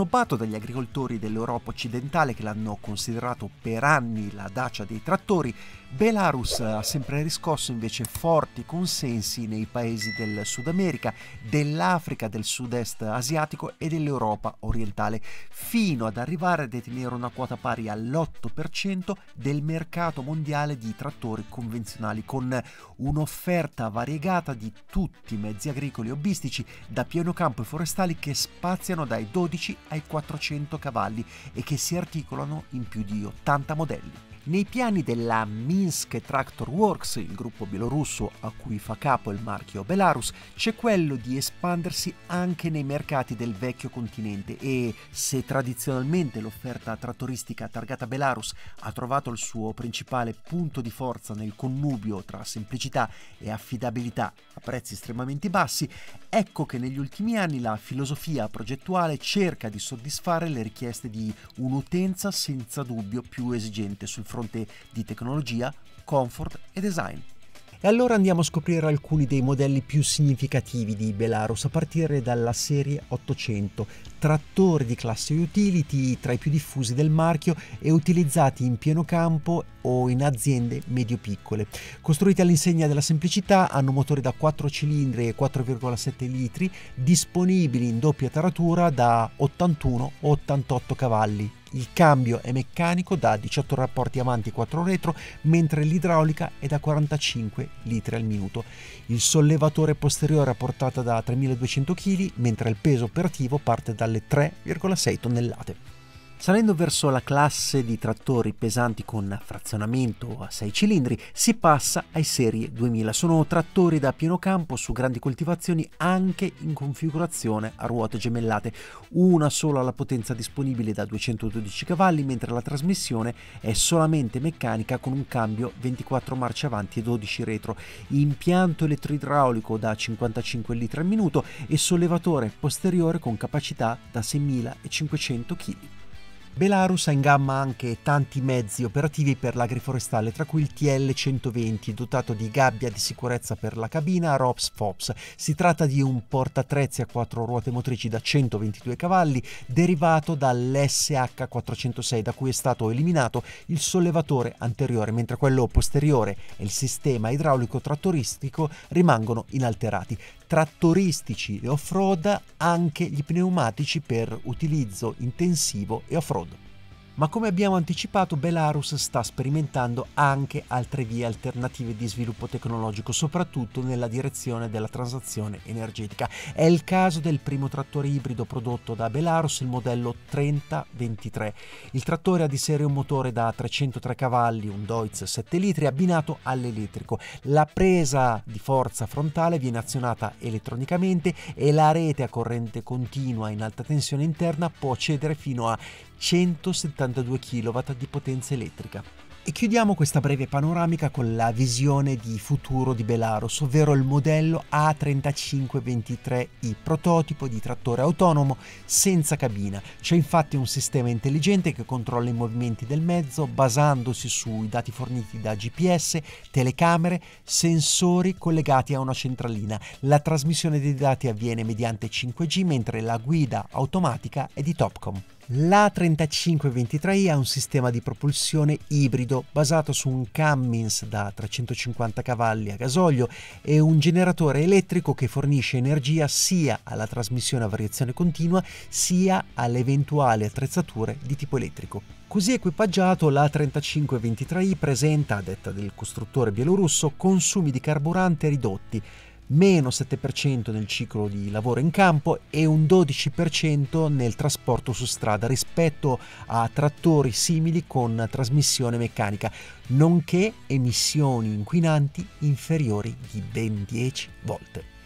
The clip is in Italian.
snobbato dagli agricoltori dell'Europa occidentale che l'hanno considerato per anni la Dacia dei trattori, Belarus ha sempre riscosso invece forti consensi nei paesi del Sud America, dell'Africa, del sud-est asiatico e dell'Europa orientale, fino ad arrivare a detenere una quota pari all'8% del mercato mondiale di trattori convenzionali, con un'offerta variegata di tutti i mezzi agricoli hobbistici, da pianocampo e forestali, che spaziano dai 12 ai 400 cavalli e che si articolano in più di 80 modelli. Nei piani della Minsk Tractor Works, il gruppo bielorusso a cui fa capo il marchio Belarus, c'è quello di espandersi anche nei mercati del vecchio continente e, se tradizionalmente l'offerta trattoristica targata Belarus ha trovato il suo principale punto di forza nel connubio tra semplicità e affidabilità a prezzi estremamente bassi, ecco che negli ultimi anni la filosofia progettuale cerca di soddisfare le richieste di un'utenza senza dubbio più esigente sul fronte di tecnologia, comfort e design. E allora andiamo a scoprire alcuni dei modelli più significativi di Belarus, a partire dalla serie 800, trattori di classe utility tra i più diffusi del marchio e utilizzati in pieno campo o in aziende medio-piccole. Costruiti all'insegna della semplicità, hanno motori da 4 cilindri e 4,7 litri, disponibili in doppia taratura da 81 o 88 cavalli. Il cambio è meccanico da 18 rapporti avanti e 4 retro, mentre l'idraulica è da 45 litri al minuto. Il sollevatore posteriore ha portata da 3.200 kg, mentre il peso operativo parte dalle 3,6 tonnellate. Salendo verso la classe di trattori pesanti con frazionamento a 6 cilindri, si passa ai serie 2000. Sono trattori da pieno campo su grandi coltivazioni, anche in configurazione a ruote gemellate. Una sola la potenza disponibile da 212 cavalli, mentre la trasmissione è solamente meccanica con un cambio 24 marce avanti e 12 retro. Impianto elettroidraulico da 55 litri al minuto e sollevatore posteriore con capacità da 6.500 kg. Belarus ha in gamma anche tanti mezzi operativi per l'agriforestale, tra cui il TL-120, dotato di gabbia di sicurezza per la cabina ROPS-FOPS. Si tratta di un portaattrezzi a 4 ruote motrici da 122 cavalli, derivato dall'SH406, da cui è stato eliminato il sollevatore anteriore, mentre quello posteriore e il sistema idraulico trattoristico rimangono inalterati. Trattoristici e off-road anche gli pneumatici per utilizzo intensivo e off-road. Ma come abbiamo anticipato, Belarus sta sperimentando anche altre vie alternative di sviluppo tecnologico, soprattutto nella direzione della transizione energetica. È il caso del primo trattore ibrido prodotto da Belarus, il modello 3023. Il trattore ha di serie un motore da 303 cavalli, un Deutz 7 litri, abbinato all'elettrico. La presa di forza frontale viene azionata elettronicamente e la rete a corrente continua in alta tensione interna può cedere fino a 172 kW di potenza elettrica. E chiudiamo questa breve panoramica con la visione di futuro di Belarus, ovvero il modello A3523i, prototipo di trattore autonomo senza cabina. C'è infatti un sistema intelligente che controlla i movimenti del mezzo basandosi sui dati forniti da GPS, telecamere, sensori collegati a una centralina. La trasmissione dei dati avviene mediante 5G, mentre la guida automatica è di Topcom. L'A3523i ha un sistema di propulsione ibrido basato su un Cummins da 350 cavalli a gasolio e un generatore elettrico che fornisce energia sia alla trasmissione a variazione continua sia alle eventuali attrezzature di tipo elettrico. Così equipaggiato, l'A3523i presenta, a detta del costruttore bielorusso, consumi di carburante ridotti, meno 7% nel ciclo di lavoro in campo e un 12% nel trasporto su strada rispetto a trattori simili con trasmissione meccanica, nonché emissioni inquinanti inferiori di ben 10 volte.